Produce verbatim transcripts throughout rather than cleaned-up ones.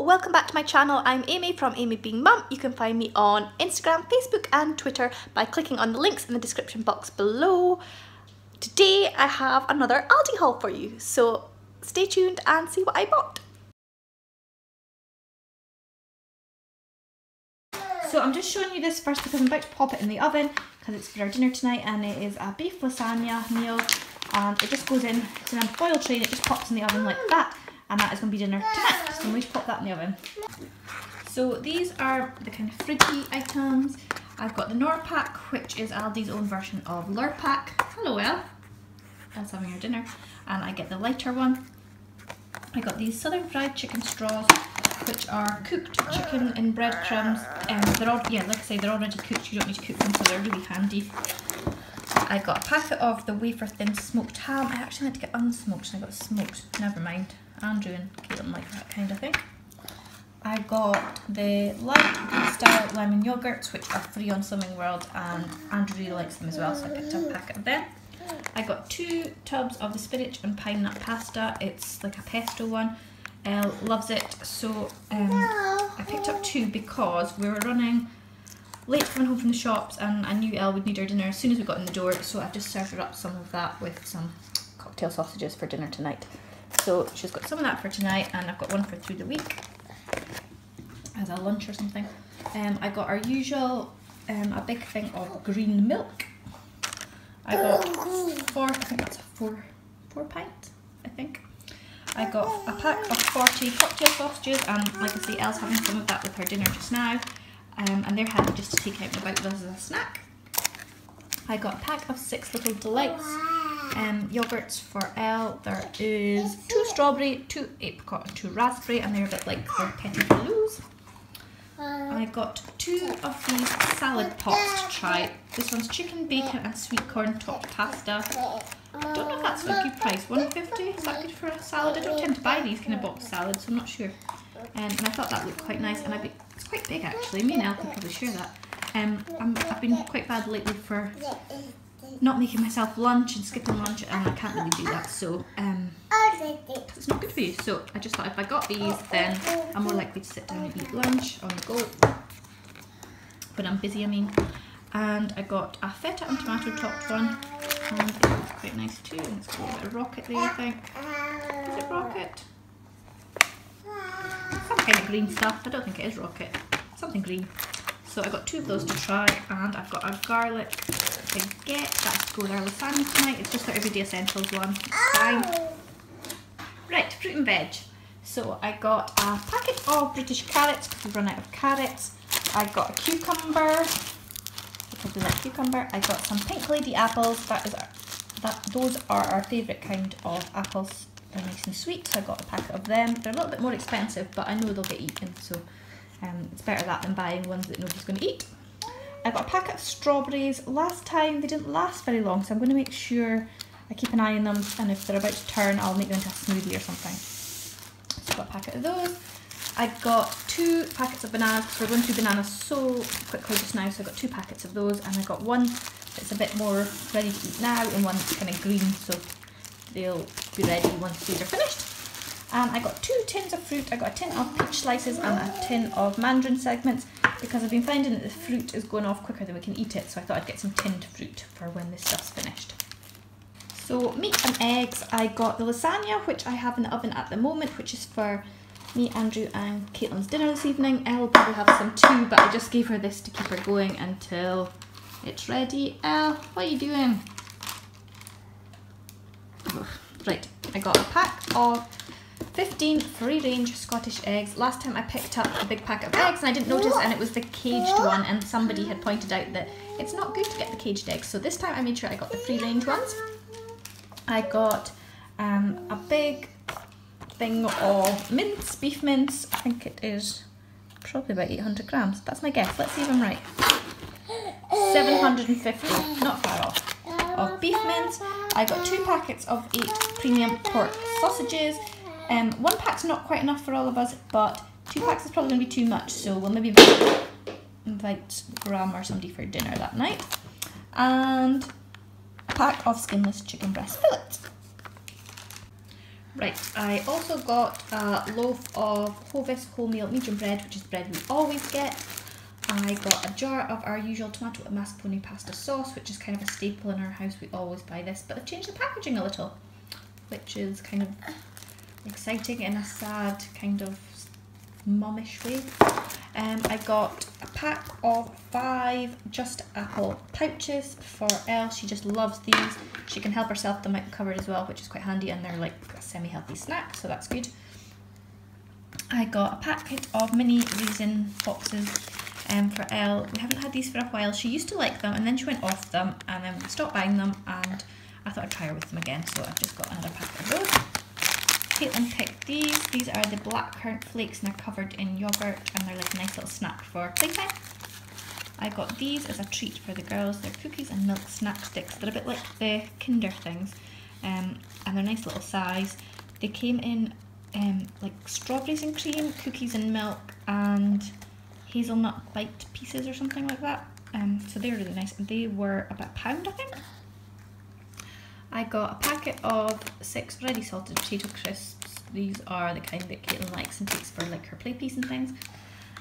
Hello, welcome back to my channel. I'm Amy from Amy Being Mum. You can find me on Instagram, Facebook and Twitter by clicking on the links in the description box below. Today I have another Aldi haul for you, so stay tuned and see what I bought. So I'm just showing you this first because I'm about to pop it in the oven because it's for our dinner tonight, and it is a beef lasagna meal, and it just goes in, it's in a foil tray and it just pops in the oven like that, and that is going to be dinner tonight. So I'm going to pop that in the oven. So these are the kind of fridgy items. I've got the Norpak, which is Aldi's own version of Lurpak. Hello Elle, Elle's having her dinner. And I get the lighter one. I got these southern fried chicken straws, which are cooked chicken in breadcrumbs. Um, they're all, yeah, like I say, they're already cooked. You don't need to cook them, so they're really handy. I got a packet of the wafer thin smoked ham. I actually had to get unsmoked, and I got smoked. Never mind. Andrew and Caitlin like that kind of thing. I got the light style lemon yogurts, which are free on Slimming World, and Andrew really likes them as well, so I picked up a packet of them. I got two tubs of the spinach and pine nut pasta. It's like a pesto one. Elle loves it, so um, I picked up two because we were running late coming home from the shops, and I knew Elle would need her dinner as soon as we got in the door, so I've just served her up some of that with some cocktail sausages for dinner tonight. So she's got some of that for tonight, and I've got one for through the week as a lunch or something. Um, I got our usual, um, a big thing of green milk. I got four, I think that's four, four pints, I think. I got a pack of forty cocktail sausages, and like I say, Elle's having some of that with her dinner just now, um, and they're handy just to take out and about with us as a snack. I got a pack of six little delights um, yogurts for Elle. There is two strawberry, two apricot and two raspberry, and they're a bit like their petit fellows. I got two of these salad pots to try. This one's chicken, bacon and sweet corn topped pasta. I don't know if that's a good price, one pound fifty, is that good for a salad? I don't tend to buy these kind of box salads, so I'm not sure. Um, and I thought that looked quite nice, and I be, it's quite big actually, me and Elle can probably share that. Um, I'm, I've been quite bad lately for not making myself lunch and skipping lunch, and I can't really do that, so um, it's not good for you. So I just thought if I got these, then I'm more likely to sit down and eat lunch on the go when I'm busy, I mean. And I got a feta and tomato topped one, and it's quite nice too, and it's got a bit of rocket there, I think. Is it rocket? Some kind of green stuff. I don't think it is rocket, something green. So I got two of those to try, and I've got a garlic baguette, that's going with our lasagna tonight. It's just our everyday essentials one, it's fine. Right, fruit and veg. So I got a packet of British carrots because we've run out of carrots. I got a cucumber, probably like cucumber. I got some Pink Lady apples. That is our, that those are our favourite kind of apples. They're nice and sweet, so I got a packet of them. They're a little bit more expensive, but I know they'll get eaten, so um, it's better that than buying ones that nobody's going to eat. I got a packet of strawberries. Last time they didn't last very long, so I'm going to make sure I keep an eye on them, and if they're about to turn, I'll make them into a smoothie or something. So I got a packet of those. I got two packets of bananas, because we're going through bananas so quickly just now, so I got two packets of those, and I got one that's a bit more ready to eat now, and one that's kind of green, so they'll be ready once these are finished. And I got two tins of fruit. I got a tin of peach slices and a tin of mandarin segments, because I've been finding that the fruit is going off quicker than we can eat it, so I thought I'd get some tinned fruit for when this stuff's finished. So meat and eggs. I got the lasagna, which I have in the oven at the moment, which is for me, Andrew and Caitlin's dinner this evening. Elle will probably have some too, but I just gave her this to keep her going until it's ready. Elle, what are you doing? Oh, right, I got a pack of fifteen free-range Scottish eggs. Last time I picked up a big pack of eggs and I didn't notice, and it was the caged one, and somebody had pointed out that it's not good to get the caged eggs, so this time I made sure I got the free-range ones. I got um, a big thing of mince, beef mince. I think it is probably about eight hundred grams. That's my guess. Let's see if I'm right. seven hundred and fifty, not far off, of beef mince. I got two packets of eight premium pork sausages. Um, one pack's not quite enough for all of us, but two packs is probably going to be too much, so we'll maybe invite Graham or somebody for dinner that night. And a pack of skinless chicken breast fillets. Right, I also got a loaf of Hovis wholemeal medium bread, which is bread we always get. I got a jar of our usual tomato and mascarpone pasta sauce, which is kind of a staple in our house. We always buy this, but I've changed the packaging a little, which is kind of exciting in a sad kind of mummish way. Um, I got a pack of five Just Apple pouches for Elle. She just loves these. She can help herself them out and covered as well, which is quite handy, and they're like a semi-healthy snack, so that's good. I got a packet of mini raisin boxes um, for Elle. We haven't had these for a while. She used to like them and then she went off them and then stopped buying them, and I thought I'd try her with them again, so I've just got another pack of those. Caitlin picked these. These are the blackcurrant flakes and they're covered in yoghurt and they're like a nice little snack for playtime. I got these as a treat for the girls. They're cookies and milk snack sticks. They're a bit like the Kinder things, um, and they're a nice little size. They came in um, like strawberries and cream, cookies and milk, and hazelnut bite pieces or something like that. Um, so they're really nice and they were about a pound, I think. I got a packet of six ready salted potato crisps. These are the kind that Caitlin likes and takes for like her play piece and things.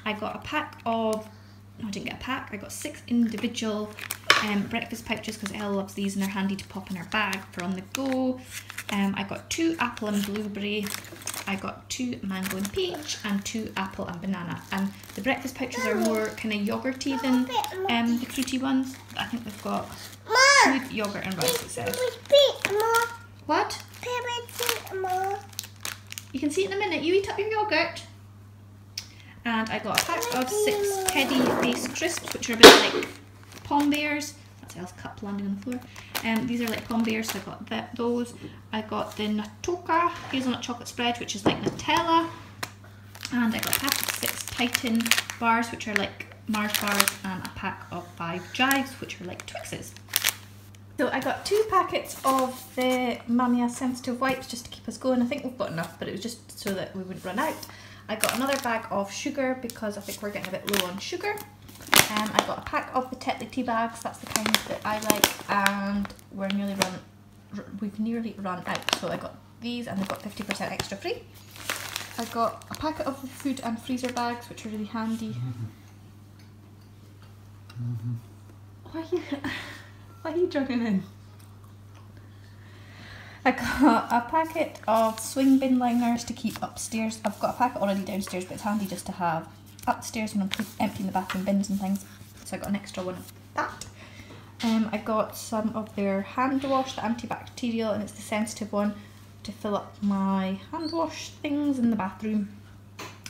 I got a pack of, no I didn't get a pack, I got six individual um, breakfast pouches because Elle loves these and they're handy to pop in her bag for on the go. Um, I got two apple and blueberry, I got two mango and peach and two apple and banana, and the breakfast pouches are more kind of yoghurty than um, the fruity ones. I think they've got with yogurt and rice, it says. What? You can see it in a minute. You eat up your yogurt. And I got a pack of six Teddy based crisps, which are a bit like Palm Bears. That's Elle's cup landing on the floor. Um, these are like Palm Bears, so I got th those. I got the Natoka hazelnut chocolate spread, which is like Nutella. And I got a pack of six Titan bars, which are like Mars bars, and a pack of five Jives, which are like Twixes. So I got two packets of the Mamia sensitive wipes just to keep us going. I think we've got enough, but it was just so that we wouldn't run out. I got another bag of sugar because I think we're getting a bit low on sugar. Um, I got a pack of the Tetley tea bags. That's the kind that I like, and we're nearly run. We've nearly run out, so I got these, and they've got fifty percent extra free. I got a packet of the food and freezer bags, which are really handy. Mm-hmm. Why are you? Why are you jogging in? I got a packet of swing bin liners to keep upstairs. I've got a packet already downstairs, but it's handy just to have upstairs when I'm emptying the bathroom bins and things. So I got an extra one of that. Um, I got some of their hand wash, the antibacterial, and it's the sensitive one to fill up my hand wash things in the bathroom.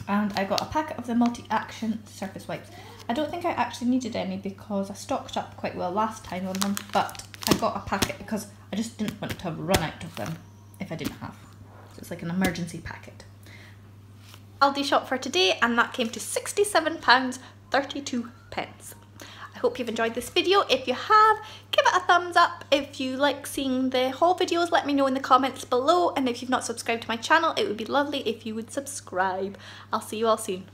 And I got a packet of the multi-action surface wipes. I don't think I actually needed any because I stocked up quite well last time on them, but I got a packet because I just didn't want to run out of them if I didn't have. So it's like an emergency packet. Aldi shop for today, and that came to sixty-seven pounds thirty-two. I hope you've enjoyed this video. If you have, give it a thumbs up. If you like seeing the haul videos, let me know in the comments below. And if you've not subscribed to my channel, it would be lovely if you would subscribe. I'll see you all soon.